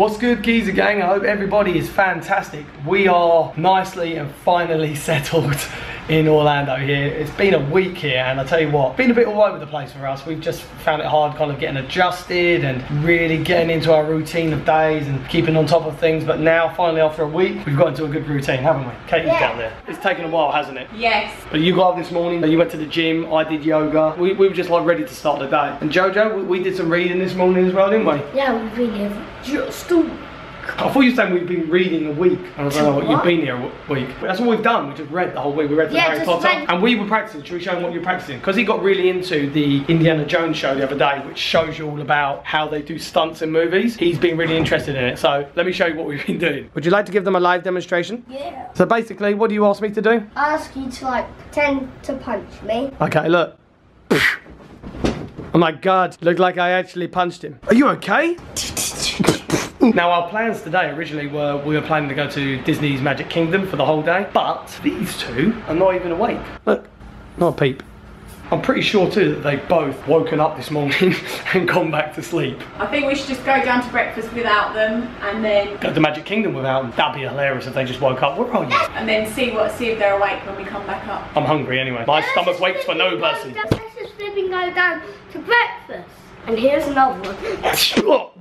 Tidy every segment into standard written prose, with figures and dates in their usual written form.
What's good, Geezer gang? I hope everybody is fantastic. We are nicely and finally settled in Orlando here. It's been a week here, and I tell you what, been a bit all over the place for us. We've just found it hard kind of getting adjusted and really getting into our routine of days and keeping on top of things. But now, finally, after a week, we've got into a good routine, haven't we? Katie's down there. It's taken a while, hasn't it? Yes. But you got up this morning, you went to the gym, I did yoga. We were just like ready to start the day. And Jojo, we did some reading this morning as well, didn't we? Yeah, we've been here just a week. I thought you were saying we've been reading a week. I don't know what? You've been here a week. That's all we've done. We just read the whole week. We read the Harry Potter. And we were practicing. Should we show him what you're practicing? Because he got really into the Indiana Jones show the other day, which shows you all about how they do stunts in movies. He's been really interested in it. So let me show you what we've been doing. Would you like to give them a live demonstration? Yeah. So basically, what do you ask me to do? I ask you to like pretend to punch me. Okay, look. Oh my God, looked like I actually punched him. Are you okay? Now, our plans today originally were we were planning to go to Disney's Magic Kingdom for the whole day, but these two are not even awake. Look, not a peep. I'm pretty sure too that they've both woken up this morning and gone back to sleep. I think we should just go down to breakfast without them and then... Go to the Magic Kingdom without them. That'd be hilarious if they just woke up. Where are you? And then see if they're awake when we come back up. I'm hungry anyway. My stomach wakes for no person. Let's just flip and go down to breakfast. And here's another one.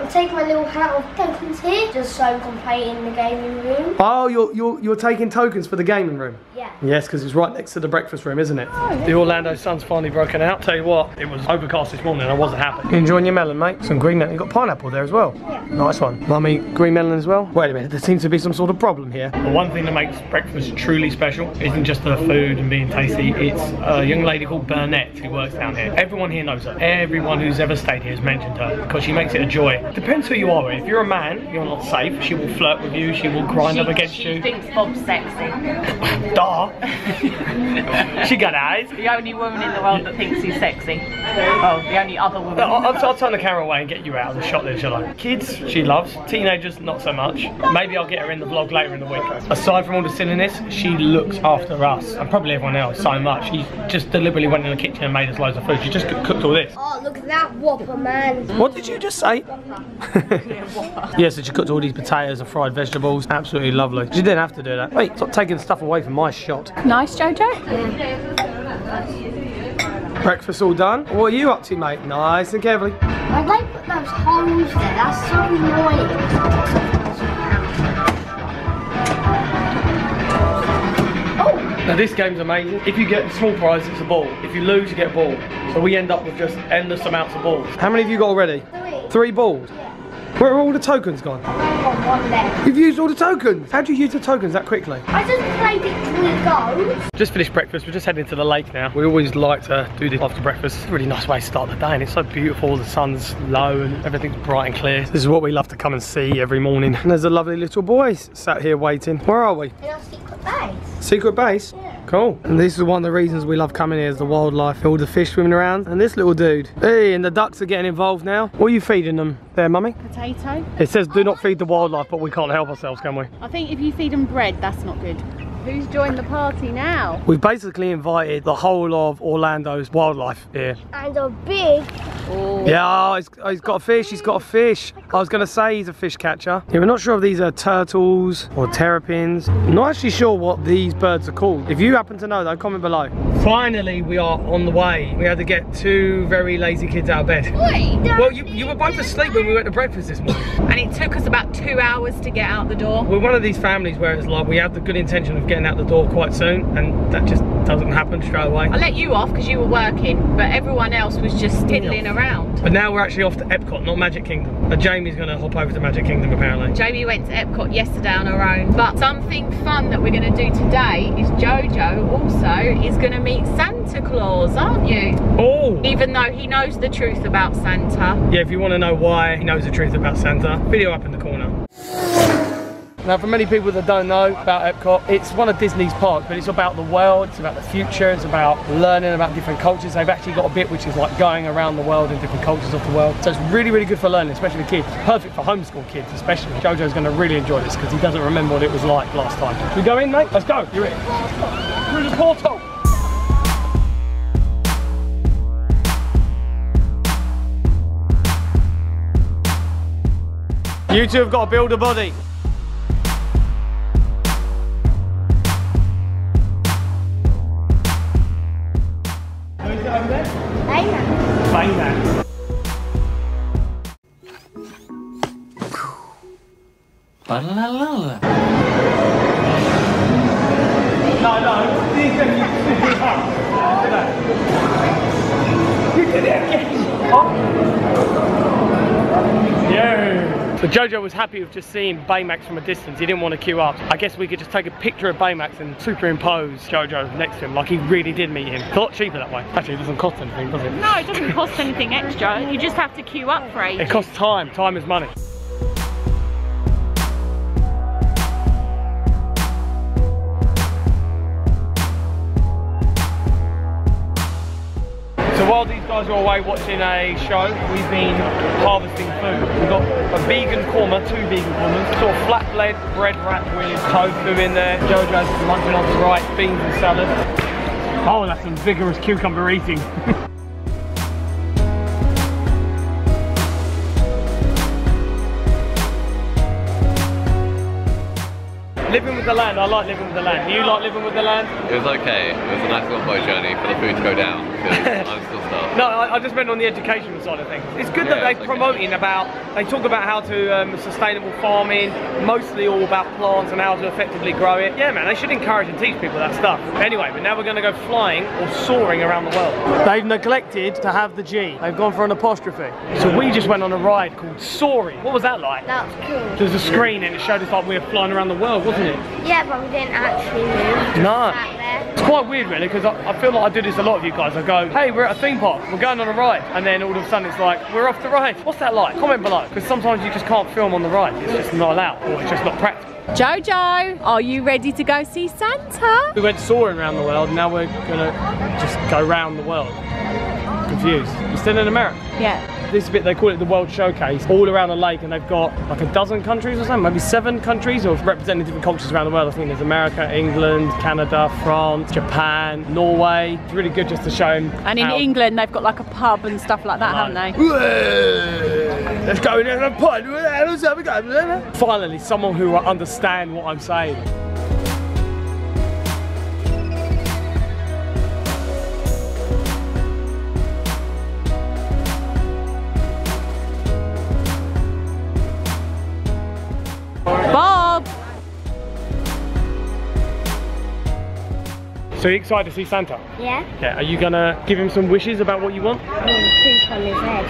I'll take my little hat off tokens here, just so we can play in the gaming room. Oh, you're taking tokens for the gaming room? Yeah. Yes, because it's right next to the breakfast room, isn't it? Oh, the Orlando sun's finally broken out. Tell you what, it was overcast this morning and I wasn't happy. You enjoying your melon, mate? Some green melon. You got pineapple there as well? Yeah. Nice one. Mummy, green melon as well? Wait a minute, there seems to be some sort of problem here. Well, one thing that makes breakfast truly special isn't just the food and being tasty, it's a young lady called Burnett who works down here. Everyone here knows her. Everyone who's ever stayed here has mentioned her because she makes it a joy. Depends who you are. If you're a man, you're not safe. She will flirt with you. She will grind up against you. She thinks Bob's sexy. Duh. She got eyes. The only woman in the world that thinks he's sexy. Oh, the only other woman. No, I'll turn the camera away and get you out of the shot there, shall I? Kids, she loves. Teenagers, not so much. Maybe I'll get her in the vlog later in the week. Aside from all the silliness, she looks after us and probably everyone else so much. She just deliberately went in the kitchen and made us loads of food. She just cooked all this. Oh, look at that whopper, man. What did you just say? Yeah, so she cooked all these potatoes and fried vegetables. Absolutely lovely. She didn't have to do that. Wait, stop taking stuff away from my shot. Nice, Jojo. Yeah. Breakfast all done. What are you up to, mate? Nice and carefully. Why'd they put those holes there? That's so annoying. Oh. Now this game's amazing. If you get the small prize, it's a ball. If you lose, you get a ball. So we end up with just endless amounts of balls. How many have you got already? Three balls? Yeah. Where are all the tokens gone? I've got one left. You've used all the tokens? How do you use the tokens that quickly? I just played it till it goes. Just finished breakfast, we're just heading to the lake now. We always like to do this after breakfast. It's a really nice way to start the day and it's so beautiful. The sun's low and everything's bright and clear. This is what we love to come and see every morning. And there's a lovely little boy sat here waiting. Where are we? In our secret base. Secret base? Yeah. Cool. And this is one of the reasons we love coming here is the wildlife. All the fish swimming around and this little dude. Hey, and the ducks are getting involved now. What are you feeding them there, Mummy? Potato. It says do not feed the wildlife, but we can't help ourselves, can we? I think if you feed them bread, that's not good. Who's joined the party now? We've basically invited the whole of Orlando's wildlife here. And a big... Oh. Yeah, oh, he's got a fish, he's got a fish. I was going to say he's a fish catcher. Yeah, we're not sure if these are turtles or terrapins. Not actually sure what these birds are called. If you happen to know though, comment below. Finally, we are on the way. We had to get two very lazy kids out of bed. Wait, well, you were both asleep when we went to breakfast this morning. And it took us about 2 hours to get out the door. We're one of these families where it's like we have the good intention of getting out the door quite soon and that just doesn't happen straight away. I let you off because you were working, but everyone else was just tiddling around. But now we're actually off to Epcot, not Magic Kingdom. But Jamie's going to hop over to Magic Kingdom apparently. Jamie went to Epcot yesterday on her own, but something fun that we're going to do today is Jojo also is going to meet Santa Claus, aren't you? Oh! Even though he knows the truth about Santa. Yeah, if you want to know why he knows the truth about Santa, video up in the corner. Now, for many people that don't know about Epcot, it's one of Disney's parks, but it's about the world, it's about the future, it's about learning about different cultures. They've actually got a bit which is like going around the world in different cultures of the world. So it's really, really good for learning, especially the kids. Perfect for homeschool kids, especially. Jojo's going to really enjoy this because he doesn't remember what it was like last time. Should we go in, mate? Let's go. You're in. Through the portal. You two have got to build a body. Who is it over there? Baymax. Baymax. No, no. Please don't you do that. You did it again. Oh. Yeah. So Jojo was happy with just seeing Baymax from a distance. He didn't want to queue up. I guess we could just take a picture of Baymax and superimpose Jojo next to him, like he really did meet him. It's a lot cheaper that way. Actually, it doesn't cost anything, does it? No, it doesn't cost anything extra. You just have to queue up for ages. It costs time. Time is money. So while these guys are away watching a show, we've been harvesting food. We've got a vegan korma, two vegan kormas, sort of flatbread bread wrapped with tofu in there. Jojo has some luncheon on the right, beans and salad. Oh, that's some vigorous cucumber eating. Living with the Land, I like Living with the Land. Do you like Living with the Land? It was okay. It was a nice little boat journey for the food to go down because I'm still starved. No, I just meant on the educational side of things. It's good that they're promoting about, they talk about how to sustainable farming, mostly all about plants and how to effectively grow it. Yeah man, they should encourage and teach people that stuff. Anyway, but now we're going to go flying or soaring around the world. They've neglected to have the G. They've gone for an apostrophe. So we just went on a ride called Soaring. What was that like? That was cool. There's a screen and it showed us like we were flying around the world, wasn't it? Yeah, but we didn't actually move. No. It's quite weird really, because I feel like I do this a lot of you guys. I go, hey, we're at a theme park, we're going on a ride, and then all of a sudden it's like, we're off the ride. What's that like? Comment below, because sometimes you just can't film on the ride. It's just not allowed, or it's just not practical. Jojo, are you ready to go see Santa? We went soaring around the world, and now we're gonna just go round the world. Confused. We're still in America? Yeah. This bit, they call it the World Showcase, all around the lake, and they've got like a dozen countries or something, maybe 7 countries of representing different cultures around the world. I think there's America, England, Canada, France, Japan, Norway. It's really good just to show them. And in England, they've got like a pub and stuff like that, haven't they? Let's go in there and a pub. Finally, someone who will understand what I'm saying. So are you excited to see Santa? Yeah. Yeah. Are you gonna give him some wishes about what you want? I'm gonna poop on his head.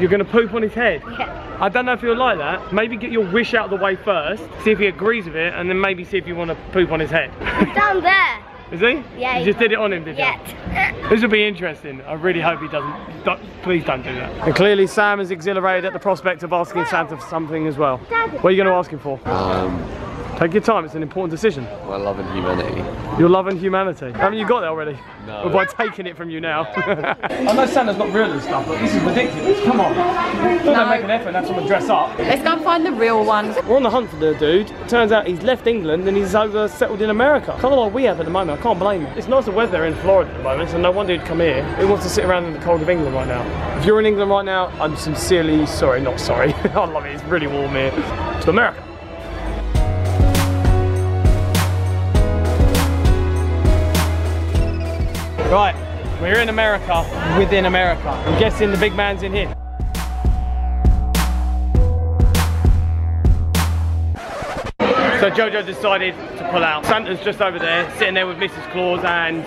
You're gonna poop on his head? Yeah. I don't know if you'll like that. Maybe get your wish out of the way first, see if he agrees with it, and then maybe see if you want to poop on his head. He's down there. Is he? Yeah. You just did it on him, did you? Yeah. This will be interesting. I really hope he doesn't. Please don't do that. And clearly Sam is exhilarated at the prospect of asking Santa for something as well. Daddy. What are you gonna ask him for? Take your time, it's an important decision. Well, love and humanity. You're loving humanity. Haven't you got it already? No. Or by taking it from you now. I know Santa's not real and stuff, but this is ridiculous. Come on. Don't make an effort and have someone dress up. Let's go and find the real one. We're on the hunt for the dude. It turns out he's left England and he's over settled in America. Kind of like we have at the moment, I can't blame him. It's nicer weather in Florida at the moment, so no wonder he'd come here. Who wants to sit around in the cold of England right now? If you're in England right now, I'm sincerely sorry, not sorry. I love it, it's really warm here. To America. Right, we're in America, within America. I'm guessing the big man's in here. So Jojo decided to pull out. Santa's just over there, sitting there with Mrs. Claus, and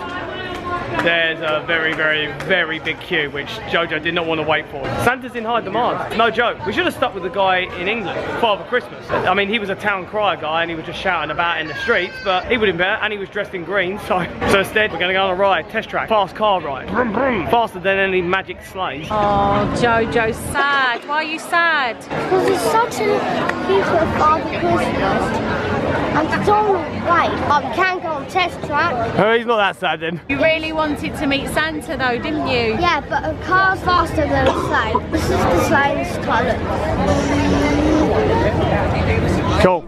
there's a very, very, very big queue, which Jojo did not want to wait for. Santa's in high demand, no joke. We should have stuck with the guy in England, Father Christmas. I mean, he was a town crier guy, and he was just shouting about in the streets, but he wouldn't bear, and he was dressed in green, so instead, we're going to go on a ride, test track, fast car ride, vroom, vroom, faster than any magic sleighs. Oh, Jojo's sad. Why are you sad? Because it's such a future of Father Christmas. I'm so right. I can't go on Test Track. Oh, he's not that sad then. You really wanted to meet Santa though, didn't you? Yeah, but a car's faster than a slide. This is the slide's colour. Cool.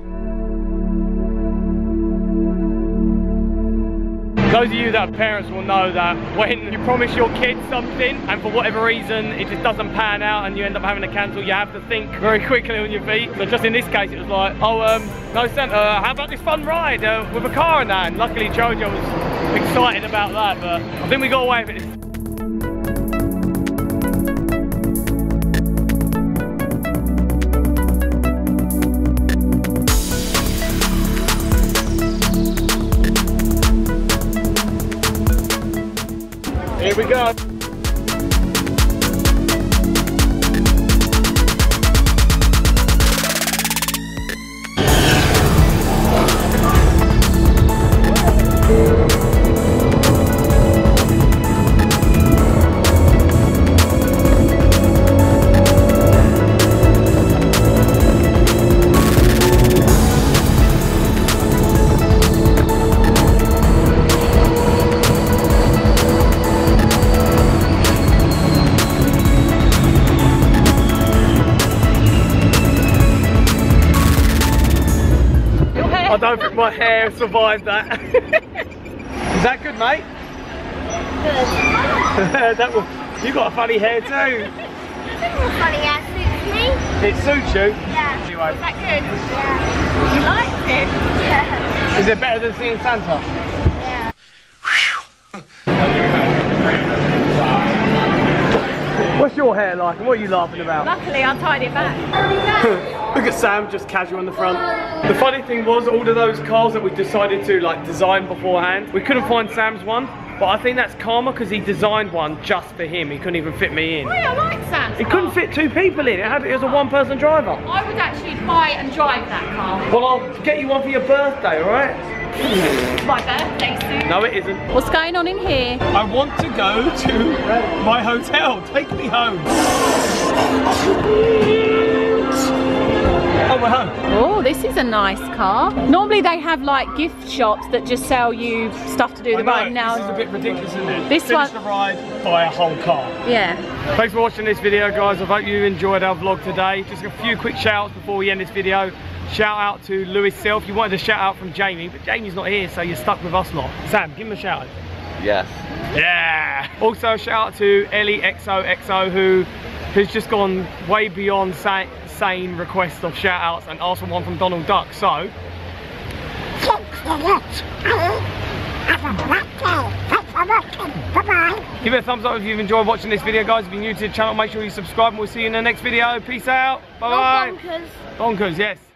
Those of you you that are parents will know that when you promise your kids something and for whatever reason it just doesn't pan out and you end up having to cancel, you have to think very quickly on your feet. So just in this case it was like, oh no Santa, how about this fun ride with a car and that? And luckily Jojo was excited about that, but I think we got away with it. Here we go. I don't think my hair survived that. Is that good, mate? Good. You got a funny hair too. Your funny hair suits me. It suits you? Yeah. Anyway. Is that good? Yeah. You liked it? Yeah. Is it better than seeing Santa? Yeah. What's your hair like and what are you laughing about? Luckily I tied it back. Look at Sam, just casual on the front. The funny thing was, all of those cars that we decided to like design beforehand, we couldn't find Sam's one, but I think that's karma because he designed one just for him. He couldn't even fit me in. Wait, I like Sam's car. It couldn't fit two people in. It was a one-person driver. I would actually buy and drive that car. Well, I'll get you one for your birthday, all right? My birthday soon. No, it isn't. What's going on in here? I want to go to my hotel. Take me home. Oh, we're home. Oh, this is a nice car. Normally they have like gift shops that just sell you stuff to do the ride. Now this is a bit ridiculous, isn't it? This one. Finish the ride, buy a whole car. Yeah. Thanks for watching this video, guys. I hope you enjoyed our vlog today. Just a few quick shout outs before we end this video. Shout out to Lewis Self. You wanted a shout out from Jamie, but Jamie's not here, so you're stuck with us lot. Sam, give him a shout out. Yes. Yeah. Also, shout out to Ellie XOXO, who's just gone way beyond sane requests of shout outs and asked for one from Donald Duck. So, thanks for watching. Thanks for watching. Bye-bye. Give it a thumbs up if you've enjoyed watching this video, guys. If you're new to the channel, make sure you subscribe and we'll see you in the next video. Peace out. Bye-bye. Bonkers. Bonkers, yes.